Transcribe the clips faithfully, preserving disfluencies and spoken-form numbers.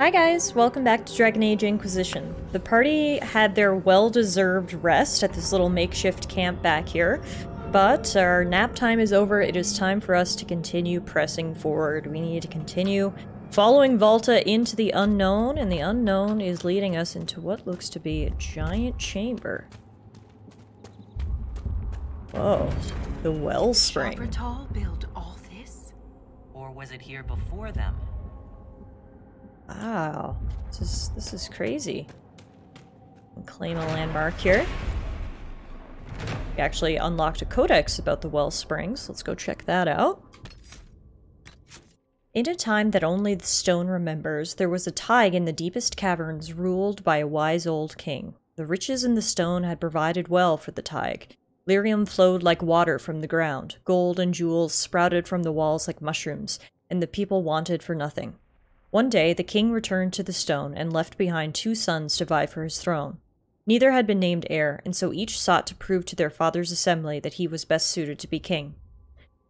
Hi guys, welcome back to Dragon Age Inquisition. The party had their well-deserved rest at this little makeshift camp back here, but our nap time is over. It is time for us to continue pressing forward. We need to continue following Valta into the unknown, and the unknown is leading us into what looks to be a giant chamber. Whoa, the wellspring. Did Sha-Brytol build all this? Or was it here before them? Wow, this is, this is crazy. We'll claim a landmark here. We actually unlocked a codex about the well springs. Let's go check that out. In a time that only the stone remembers, there was a thaig in the deepest caverns ruled by a wise old king. The riches in the stone had provided well for the thaig. Lyrium flowed like water from the ground. Gold and jewels sprouted from the walls like mushrooms, and the people wanted for nothing. One day, the king returned to the stone and left behind two sons to vie for his throne. Neither had been named heir, and so each sought to prove to their father's assembly that he was best suited to be king.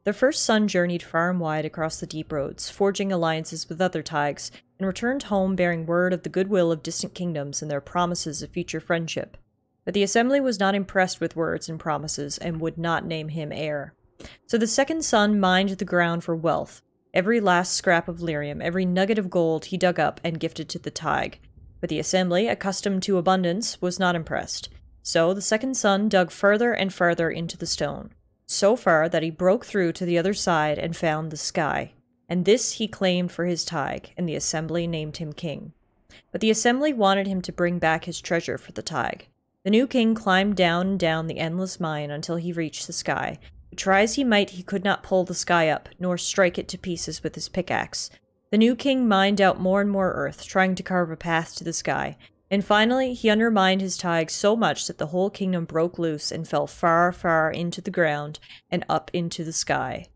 The first son journeyed far and wide across the deep roads, forging alliances with other taigs, and returned home bearing word of the goodwill of distant kingdoms and their promises of future friendship. But the assembly was not impressed with words and promises, and would not name him heir. So the second son mined the ground for wealth. Every last scrap of lyrium, every nugget of gold he dug up and gifted to the thaig. But the assembly, accustomed to abundance, was not impressed. So the second son dug further and further into the stone, so far that he broke through to the other side and found the sky. And this he claimed for his thaig, and the assembly named him king. But the assembly wanted him to bring back his treasure for the thaig. The new king climbed down and down the endless mine until he reached the sky. But try as he might, he could not pull the sky up, nor strike it to pieces with his pickaxe. The new king mined out more and more earth, trying to carve a path to the sky. And finally, he undermined his thaig so much that the whole kingdom broke loose and fell far, far into the ground and up into the sky.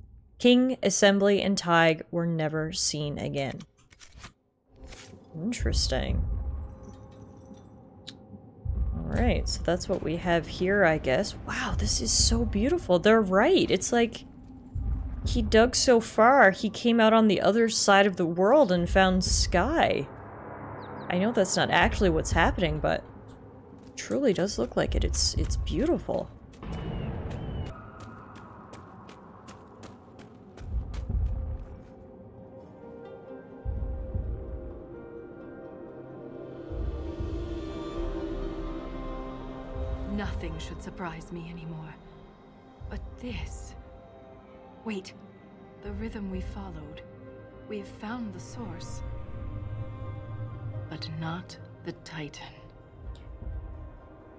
King, assembly, and thaig were never seen again. Interesting. Alright, so that's what we have here, I guess. Wow, this is so beautiful. They're right. It's like he dug so far, he came out on the other side of the world and found sky. I know that's not actually what's happening, but it truly does look like it. It's, it's beautiful. Nothing should surprise me anymore. But this... Wait. The rhythm we followed. We have found the source. But not the Titan.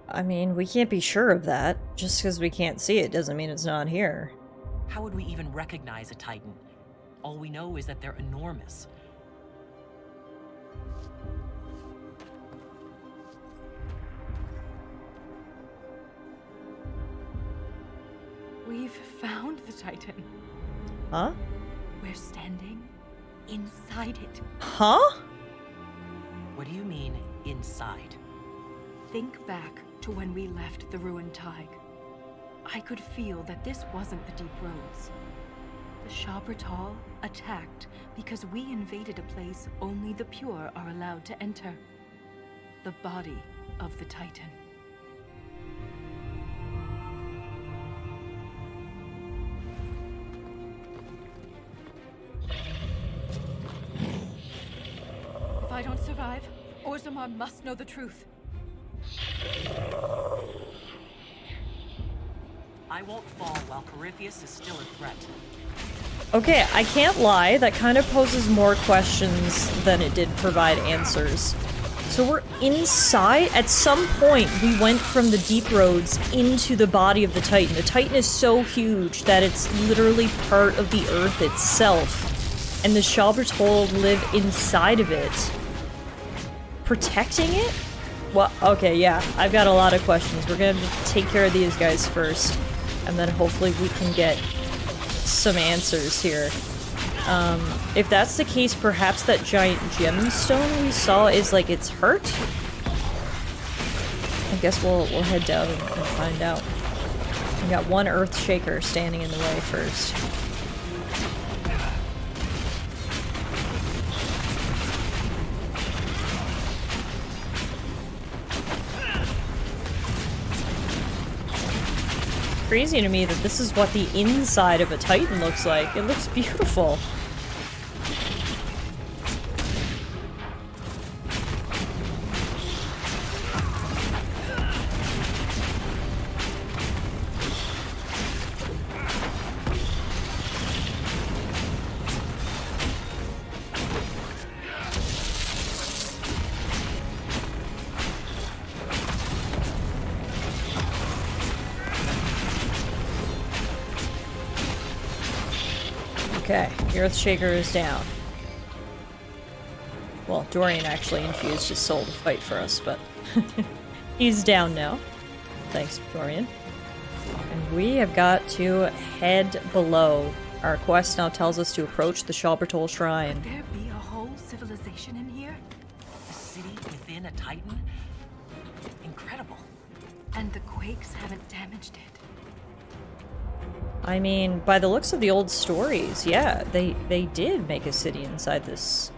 I mean, we can't be sure of that. Just because we can't see it doesn't mean it's not here. How would we even recognize a Titan? All we know is that they're enormous. We've found the Titan. Huh? We're standing inside it. Huh? What do you mean, inside? Think back to when we left the ruined thaig. I could feel that this wasn't the deep roads. The Sha-Brytol attacked because we invaded a place only the pure are allowed to enter. The body of the Titan. If I don't survive, Orzammar must know the truth. I won't fall while Corypheus is still a threat. Okay, I can't lie. That kind of poses more questions than it did provide answers. So we're inside? At some point, we went from the deep roads into the body of the Titan. The Titan is so huge that it's literally part of the Earth itself. And the Sha-Brytol live inside of it. Protecting it? Well, okay, yeah, I've got a lot of questions. We're gonna take care of these guys first, and then hopefully we can get some answers here. Um, if that's the case, perhaps that giant gemstone we saw is like it's hurt? I guess we'll, we'll head down and, and find out. We got one Earthshaker standing in the way first. crazy to me that this is what the inside of a Titan looks like. It looks beautiful. Okay, your Earthshaker is down. Well, Dorian actually infused his soul to fight for us, but he's down now. Thanks, Dorian. And we have got to head below. Our quest now tells us to approach the Shalbertol Shrine. Could there be a whole civilization in here? A city within a Titan? Incredible. And the quakes haven't damaged it. I mean, by the looks of the old stories, yeah, they they did make a city inside this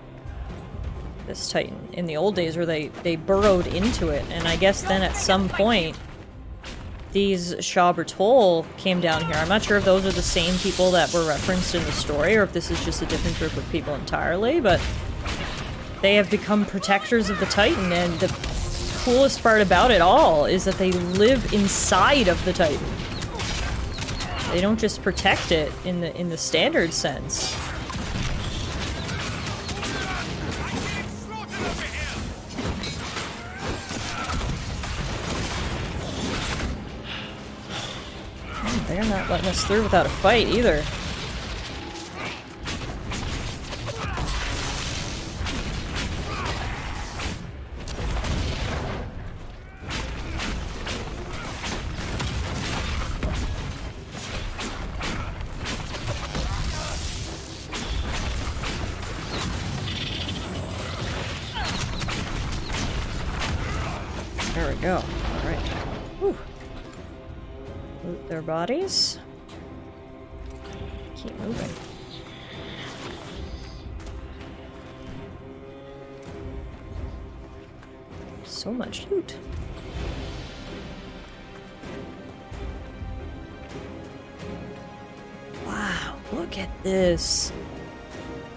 this Titan in the old days, where they they burrowed into it, and I guess then at some point these Sha-Brytol came down here. I'm not sure if those are the same people that were referenced in the story, or if this is just a different group of people entirely. But they have become protectors of the Titan, and the coolest part about it all is that they live inside of the Titan. They don't just protect it in the in the standard sense. Oh, they're not letting us through without a fight either. Go. Alright. Loot their bodies. Keep moving. So much loot. Wow, look at this.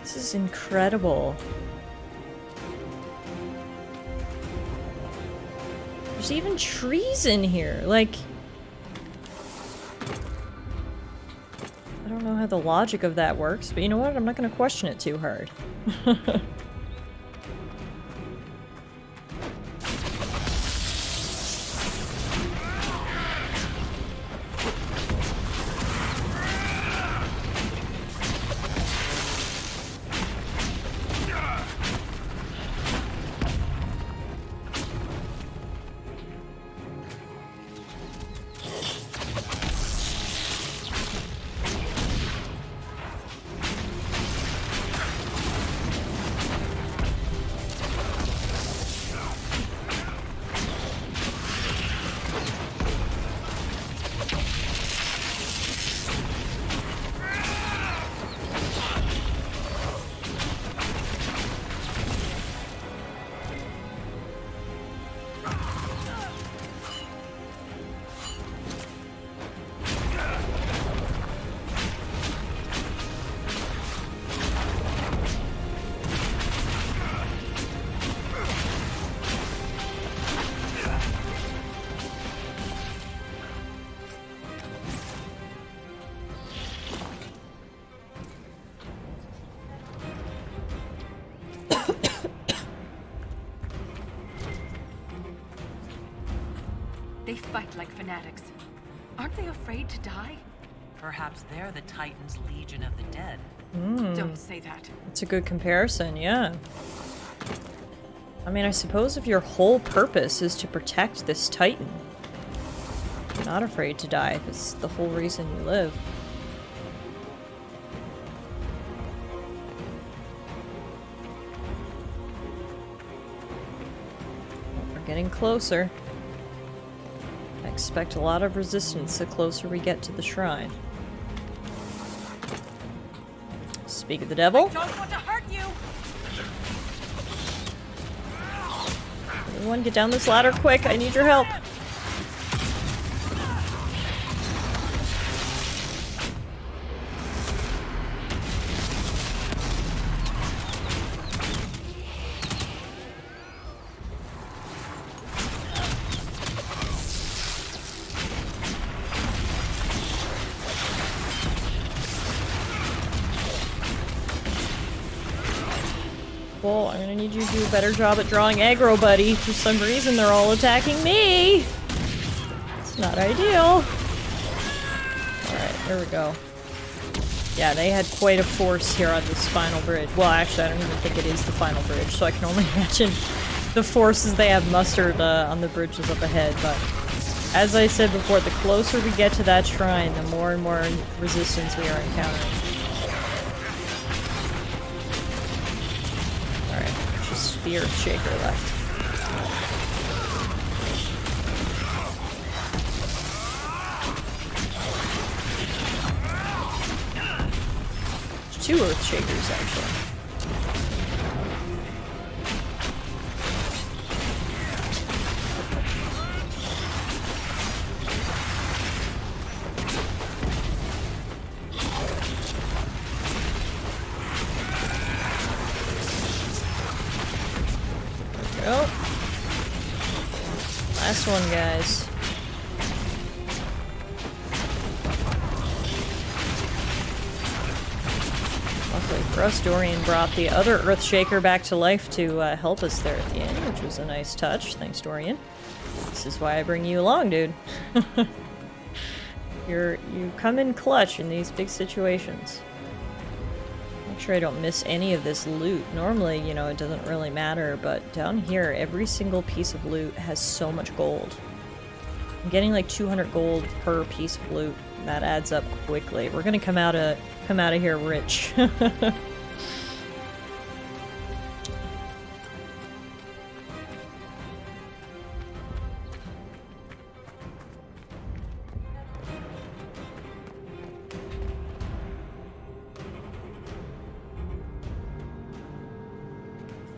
This is incredible. There's even trees in here, like... I don't know how the logic of that works, but you know what? I'm not gonna question it too hard. They fight like fanatics. Aren't they afraid to die? Perhaps they're the Titan's Legion of the Dead. Mm. Don't say that. It's a good comparison, yeah. I mean, I suppose if your whole purpose is to protect this Titan, you're not afraid to die. That's the whole reason you live. We're getting closer. Expect a lot of resistance the closer we get to the shrine. Speak of the devil. I don't want to hurt you. Everyone get down this ladder quick, I need your help. I'm gonna need you to do a better job at drawing aggro, buddy. For some reason, they're all attacking me! It's not ideal. Alright, there we go. Yeah, they had quite a force here on this final bridge. Well, actually, I don't even think it is the final bridge, so I can only imagine the forces they have mustered uh, on the bridges up ahead, but... as I said before, the closer we get to that shrine, the more and more resistance we are encountering. Alright, just the Earthshaker left. Two Earthshakers, actually. There we go. Last one, guys. For us, Dorian brought the other Earthshaker back to life to uh, help us there at the end, which was a nice touch. Thanks, Dorian. This is why I bring you along, dude. You're you come in clutch in these big situations. Make sure I don't miss any of this loot. Normally, you know, it doesn't really matter, but down here, every single piece of loot has so much gold. I'm getting like two hundred gold per piece of loot. That adds up quickly. We're gonna come out of come out of here rich.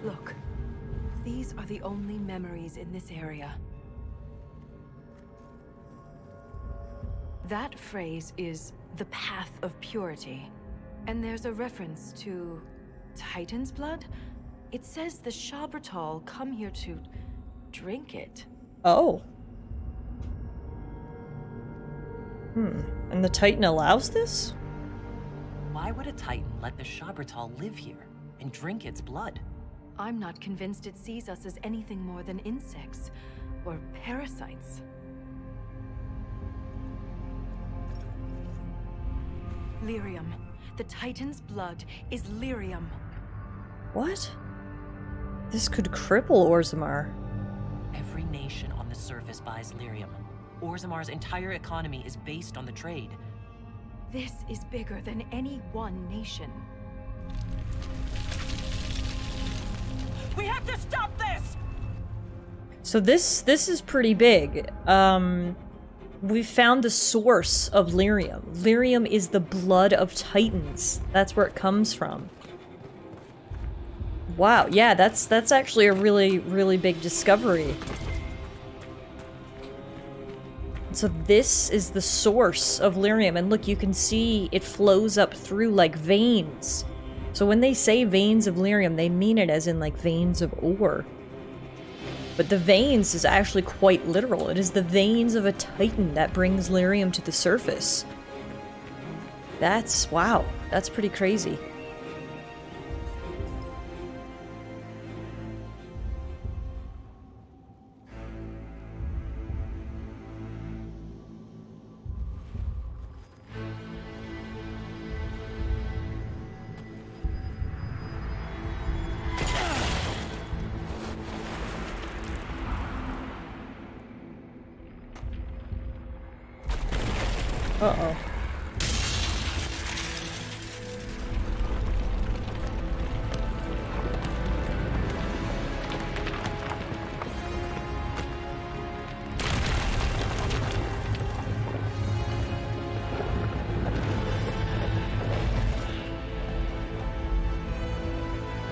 Look, these are the only memories in this area. That phrase is the path of purity, and there's a reference to Titan's blood. It says the Sha-Brytol come here to drink it. Oh. Hmm. And the Titan allows this? Why would a Titan let the Sha-Brytol live here and drink its blood? I'm not convinced it sees us as anything more than insects or parasites. Lyrium. The Titan's blood is lyrium. What? This could cripple Orzammar. Every nation on the surface buys lyrium. Orzammar's entire economy is based on the trade. This is bigger than any one nation. We have to stop this! So this, this is pretty big. Um... We found the source of lyrium. Lyrium is the blood of Titans. That's where it comes from. Wow, yeah, that's that's actually a really, really big discovery. So this is the source of lyrium, and look, you can see it flows up through like veins. So when they say veins of lyrium, they mean it as in like veins of ore. But the veins is actually quite literal. It is the veins of a Titan that brings lyrium to the surface. That's... wow. That's pretty crazy. Uh-oh.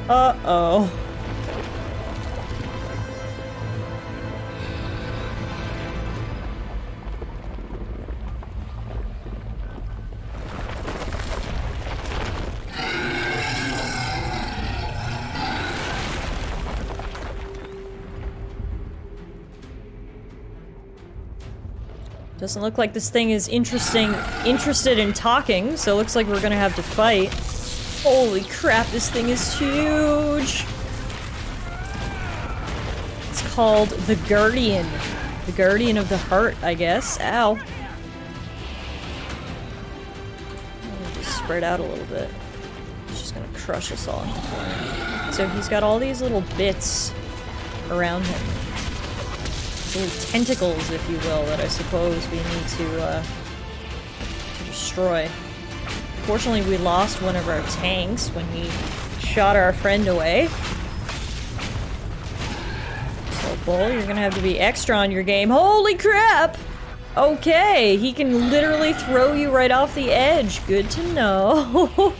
Uh-oh. Doesn't look like this thing is interesting, interested in talking, so it looks like we're gonna have to fight. Holy crap, this thing is huge! called the Guardian. The Guardian of the Heart, I guess. Ow. I'll just spread out a little bit. It's just gonna crush us all. So he's got all these little bits around him. Little tentacles, if you will, that I suppose we need to, uh, to destroy. Fortunately, we lost one of our tanks when he shot our friend away. So, Bull, you're gonna have to be extra on your game. Holy crap! Okay, he can literally throw you right off the edge. Good to know.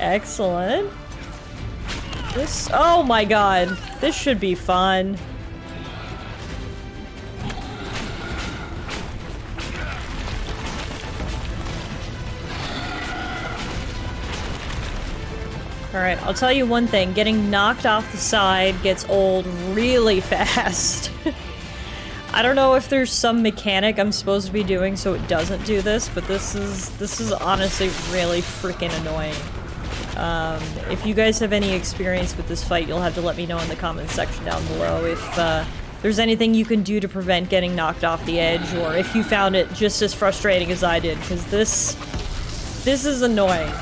Excellent. This- oh my god. This should be fun. Alright, I'll tell you one thing. Getting knocked off the side gets old really fast. I don't know if there's some mechanic I'm supposed to be doing so it doesn't do this, but this is- this is honestly really freaking annoying. Um, if you guys have any experience with this fight, you'll have to let me know in the comments section down below if uh, there's anything you can do to prevent getting knocked off the edge, or if you found it just as frustrating as I did, because this... this is annoying.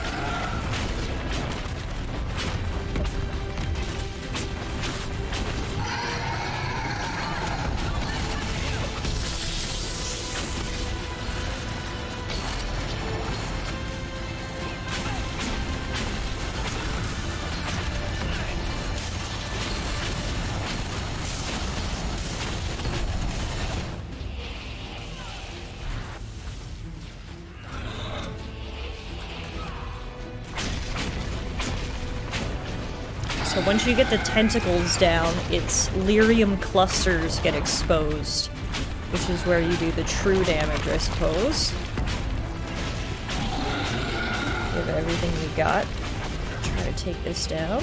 Once you get the tentacles down, its lyrium clusters get exposed, which is where you do the true damage, I suppose. Give everything you got. Try to take this down.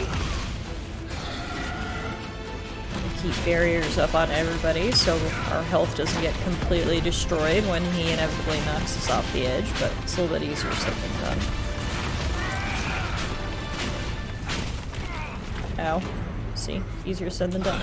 Keep barriers up on everybody so our health doesn't get completely destroyed when he inevitably knocks us off the edge, but it's a little bit easier said than done. Ow. See? Easier said than done.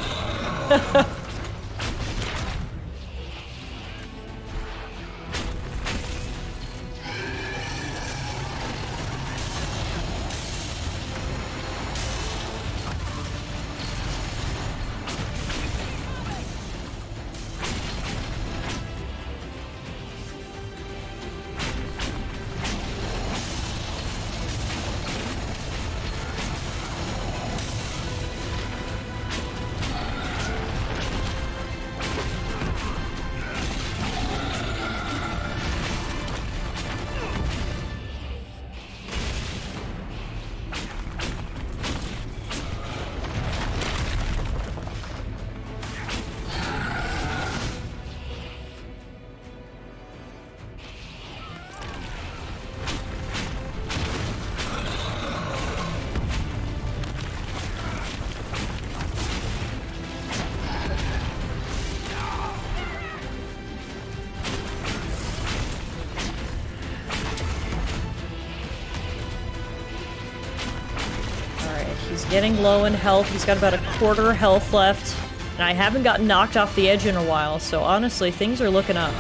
Getting low in health. He's got about a quarter health left. And I haven't gotten knocked off the edge in a while, so honestly, things are looking up.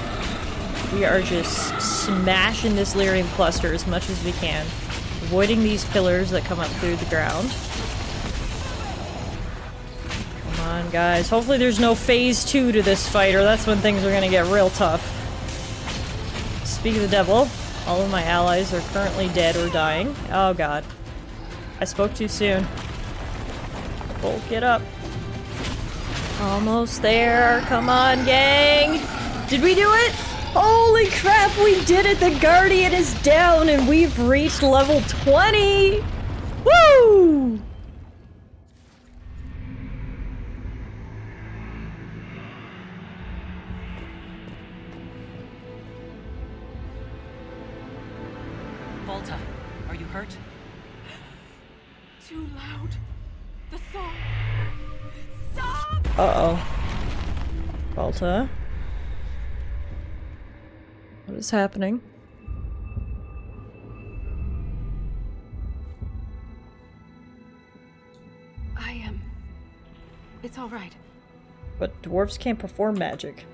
We are just smashing this lyrium cluster as much as we can. Avoiding these pillars that come up through the ground. Come on, guys. Hopefully there's no phase two to this fight, or that's when things are gonna get real tough. Speak of the devil. All of my allies are currently dead or dying. Oh, god. I spoke too soon. Bolt, get up. Almost there. Come on, gang. Did we do it? Holy crap, we did it. The Guardian is down and we've reached level twenty. Woo! Valta, are you hurt? Too loud. The song. Stop! Uh-oh. Valta. What is happening? I am It's all right. But dwarves can't perform magic.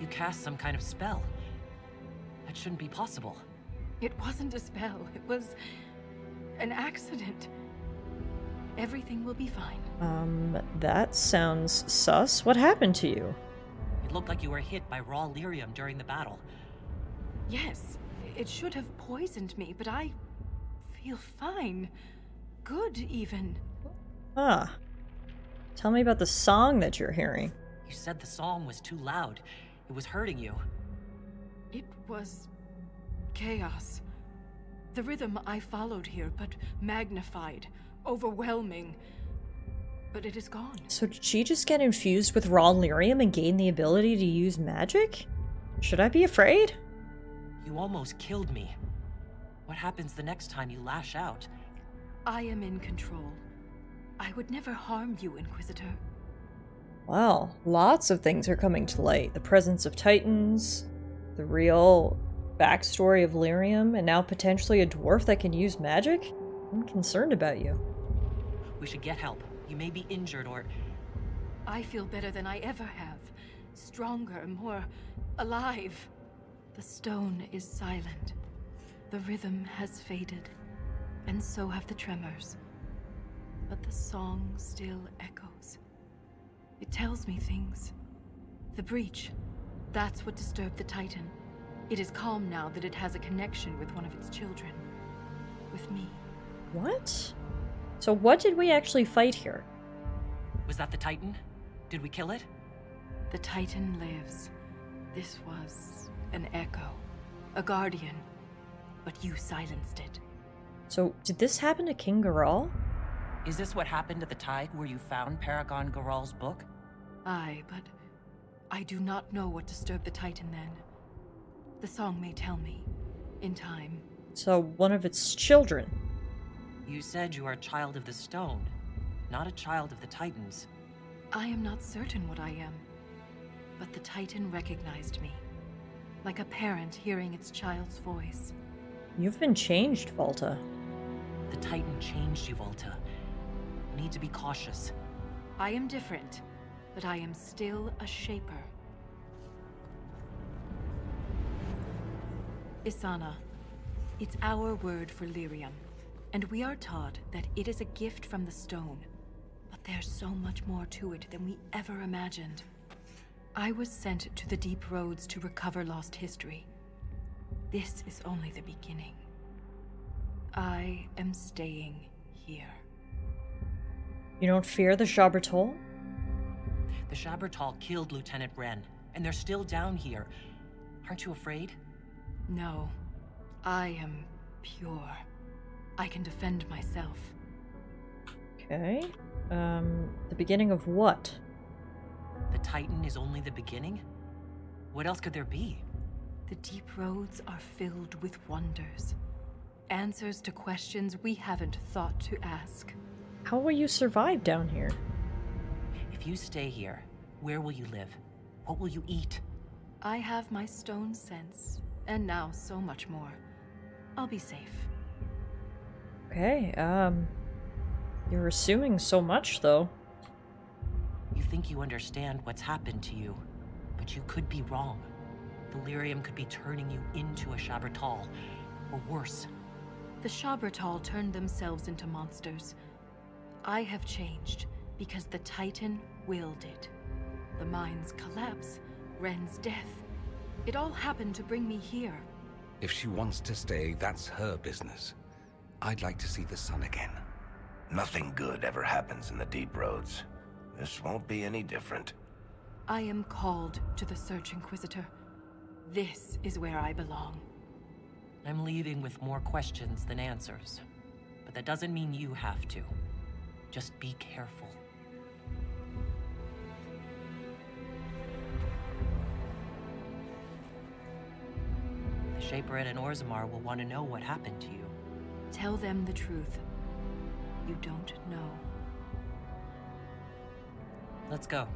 You cast some kind of spell. That shouldn't be possible. It wasn't a spell. It was an accident. Everything will be fine. Um, that sounds sus. What happened to you? It looked like you were hit by raw lyrium during the battle. Yes, it should have poisoned me, but I feel fine. Good, even. Huh. Tell me about the song that you're hearing. You said the song was too loud. It was hurting you. It was chaos. The rhythm I followed here, but magnified, overwhelming. But it is gone. So did she just get infused with raw lyrium and gain the ability to use magic? Should I be afraid? You almost killed me. What happens the next time you lash out? I am in control. I would never harm you, Inquisitor. Wow, lots of things are coming to light. The presence of Titans, the real backstory of lyrium, and now potentially a dwarf that can use magic? I'm concerned about you. We should get help. You may be injured or... I feel better than I ever have. Stronger, more alive. The stone is silent. The rhythm has faded, and so have the tremors. But the song still echoes. It tells me things. The breach, that's what disturbed the Titan. It is calm now that it has a connection with one of its children. With me. What? So what did we actually fight here? Was that the Titan? Did we kill it? The Titan lives. This was an echo. A guardian. But you silenced it. So did this happen to King Garal? Is this what happened to the Tithe where you found Paragon Garal's book? Aye, but I do not know what disturbed the Titan then. The song may tell me, in time. So one of its children. You said you are a child of the stone, not a child of the Titans. I am not certain what I am, but the Titan recognized me, like a parent hearing its child's voice. You've been changed, Valta. The Titan changed you, Valta. You need to be cautious. I am different, but I am still a Shaper. Isana, it's our word for lyrium, and we are taught that it is a gift from the stone, but there's so much more to it than we ever imagined. I was sent to the Deep Roads to recover lost history. This is only the beginning. I am staying here. You don't fear the Sha-Brytol? The Sha-Brytol killed Lieutenant Wren, and they're still down here. Aren't you afraid? No, I am pure. I can defend myself. Okay. Um, the beginning of what? The Titan is only the beginning? What else could there be? The Deep Roads are filled with wonders. Answers to questions we haven't thought to ask. How will you survive down here? If you stay here, where will you live? What will you eat? I have my stone sense. And now so much more. I'll be safe. Okay, um... you're assuming so much, though. You think you understand what's happened to you, but you could be wrong. The lyrium could be turning you into a Sha-Brytol, or worse. The Sha-Brytol turned themselves into monsters. I have changed, because the Titan willed it. The mine's collapse, Wren's death. It all happened to bring me here. If she wants to stay, that's her business. I'd like to see the sun again. Nothing good ever happens in the Deep Roads. This won't be any different. I am called to the Search, Inquisitor. This is where I belong. I'm leaving with more questions than answers. But that doesn't mean you have to. Just be careful. Shaper and Orzammar will want to know what happened to you. Tell them the truth. You don't know. Let's go.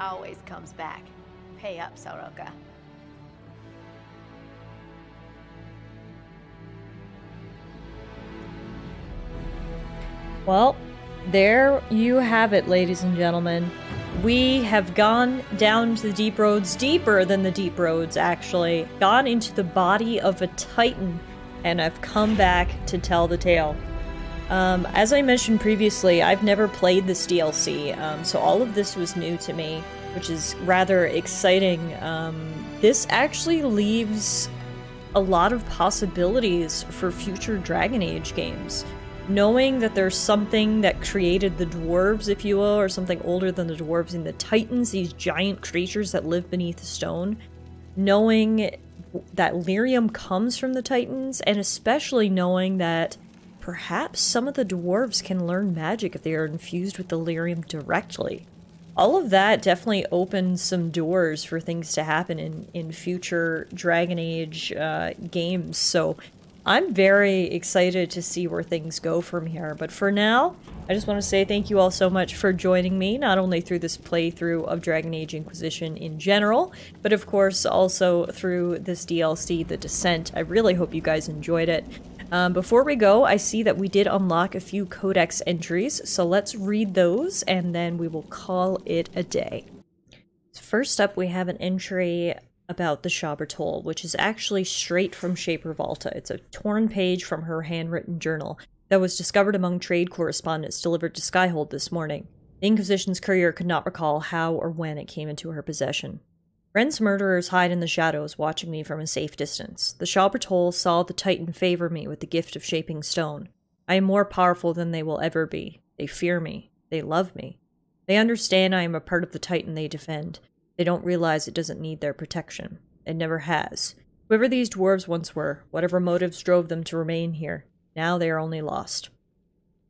always comes back. Pay up, Sawroka. Well, there you have it, ladies and gentlemen. We have gone down to the deep roads, deeper than the deep roads, actually. Gone into the body of a Titan, and I've come back to tell the tale. Um, as I mentioned previously, I've never played this D L C, um, so all of this was new to me, which is rather exciting. Um, this actually leaves a lot of possibilities for future Dragon Age games. Knowing that there's something that created the dwarves, if you will, or something older than the dwarves and the Titans, these giant creatures that live beneath the stone. Knowing that Lyrium comes from the Titans, and especially knowing that perhaps some of the dwarves can learn magic if they are infused with the Lyrium directly. All of that definitely opens some doors for things to happen in, in future Dragon Age uh, games, so I'm very excited to see where things go from here, but for now, I just want to say thank you all so much for joining me, not only through this playthrough of Dragon Age Inquisition in general, but of course also through this D L C, The Descent. I really hope you guys enjoyed it. Um, before we go, I see that we did unlock a few codex entries, so let's read those and then we will call it a day. First up, we have an entry about the Sha-Brytol, which is actually straight from Shaper Valta. It's a torn page from her handwritten journal that was discovered among trade correspondence delivered to Skyhold this morning. The Inquisition's courier could not recall how or when it came into her possession. Wren's murderers hide in the shadows, watching me from a safe distance. The Sha-Brytol saw the Titan favor me with the gift of shaping stone. I am more powerful than they will ever be. They fear me. They love me. They understand I am a part of the Titan they defend. They don't realize it doesn't need their protection. It never has. Whoever these dwarves once were, whatever motives drove them to remain here, now they are only lost.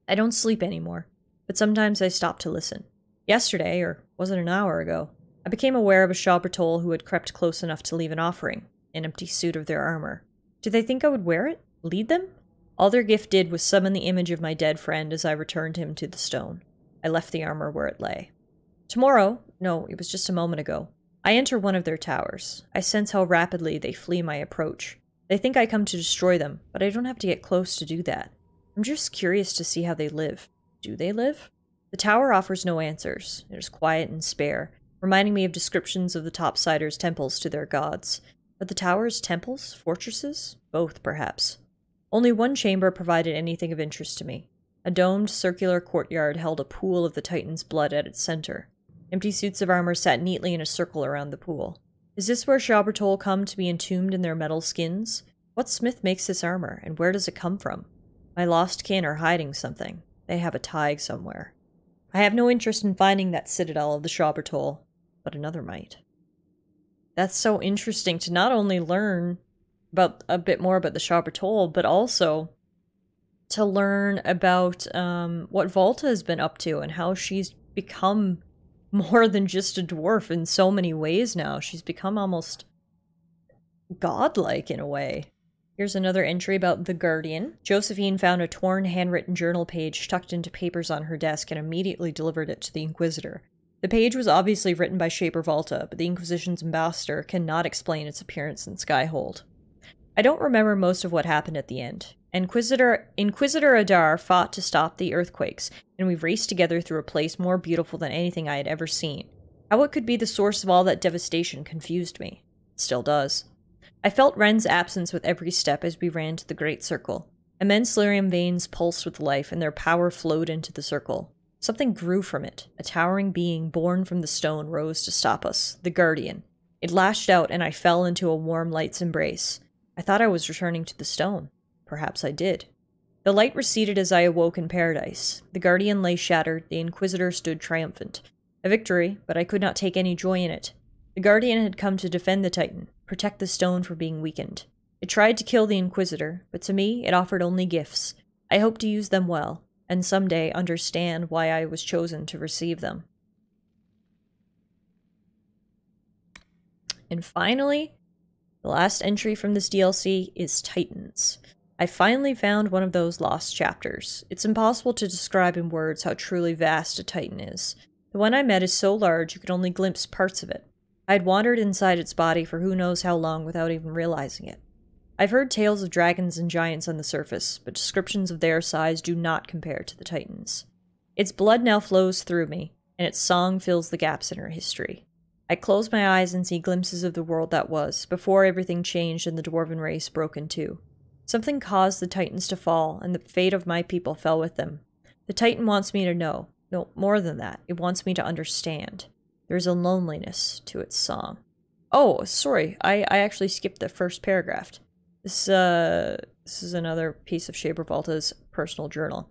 I don't sleep anymore, but sometimes I stop to listen. Yesterday, or was it an hour ago, I became aware of a Sha-Brytol who had crept close enough to leave an offering, an empty suit of their armor. Did they think I would wear it? Lead them? All their gift did was summon the image of my dead friend as I returned him to the stone. I left the armor where it lay. Tomorrow, no, it was just a moment ago, I enter one of their towers. I sense how rapidly they flee my approach. They think I come to destroy them, but I don't have to get close to do that. I'm just curious to see how they live. Do they live? The tower offers no answers. It is quiet and spare, reminding me of descriptions of the topsiders' temples to their gods. But the tower's temples? Fortresses? Both, perhaps. Only one chamber provided anything of interest to me. A domed, circular courtyard held a pool of the Titan's blood at its center. Empty suits of armor sat neatly in a circle around the pool. Is this where Sha-Brytol come to be entombed in their metal skins? What smith makes this armor, and where does it come from? My lost kin are hiding something. They have a thaig somewhere. I have no interest in finding that citadel of the Sha-Brytol, but another might. That's so interesting to not only learn about a bit more about the Sha-Brytol, but also to learn about um, what Valta has been up to and how she's become more than just a dwarf in so many ways now. She's become almost godlike in a way. Here's another entry about the Guardian. Josephine found a torn handwritten journal page tucked into papers on her desk and immediately delivered it to the Inquisitor. The page was obviously written by Shaper Valta, but the Inquisition's ambassador cannot explain its appearance in Skyhold. I don't remember most of what happened at the end. Inquisitor, Inquisitor Adar fought to stop the earthquakes, and we raced together through a place more beautiful than anything I had ever seen. How it could be the source of all that devastation confused me. It still does. I felt Wren's absence with every step as we ran to the Great Circle. Immense lyrium veins pulsed with life, and their power flowed into the circle. Something grew from it. A towering being born from the stone rose to stop us, the Guardian. It lashed out, and I fell into a warm light's embrace. I thought I was returning to the stone. Perhaps I did. The light receded as I awoke in paradise. The Guardian lay shattered, the Inquisitor stood triumphant. A victory, but I could not take any joy in it. The Guardian had come to defend the Titan, protect the stone from being weakened. It tried to kill the Inquisitor, but to me it offered only gifts. I hope to use them well, and someday understand why I was chosen to receive them. And finally, the last entry from this D L C is Titans. I finally found one of those lost chapters. It's impossible to describe in words how truly vast a Titan is. The one I met is so large you could only glimpse parts of it. I had wandered inside its body for who knows how long without even realizing it. I've heard tales of dragons and giants on the surface, but descriptions of their size do not compare to the Titans. Its blood now flows through me, and its song fills the gaps in her history. I close my eyes and see glimpses of the world that was, before everything changed and the dwarven race broke in two. Something caused the Titans to fall, and the fate of my people fell with them. The Titan wants me to know. No, more than that. It wants me to understand. There is a loneliness to its song. Oh, sorry. I, I actually skipped the first paragraph. This, uh, this is another piece of Shaper Valta's personal journal.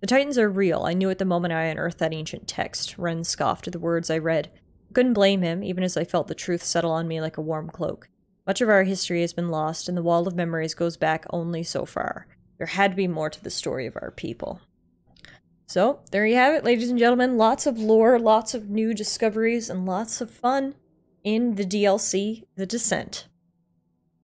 The Titans are real. I knew it the moment I unearthed that ancient text. Wren scoffed at the words I read. I couldn't blame him, even as I felt the truth settle on me like a warm cloak. Much of our history has been lost, and the wall of memories goes back only so far. There had to be more to the story of our people. So, there you have it, ladies and gentlemen. Lots of lore, lots of new discoveries, and lots of fun in the D L C, The Descent.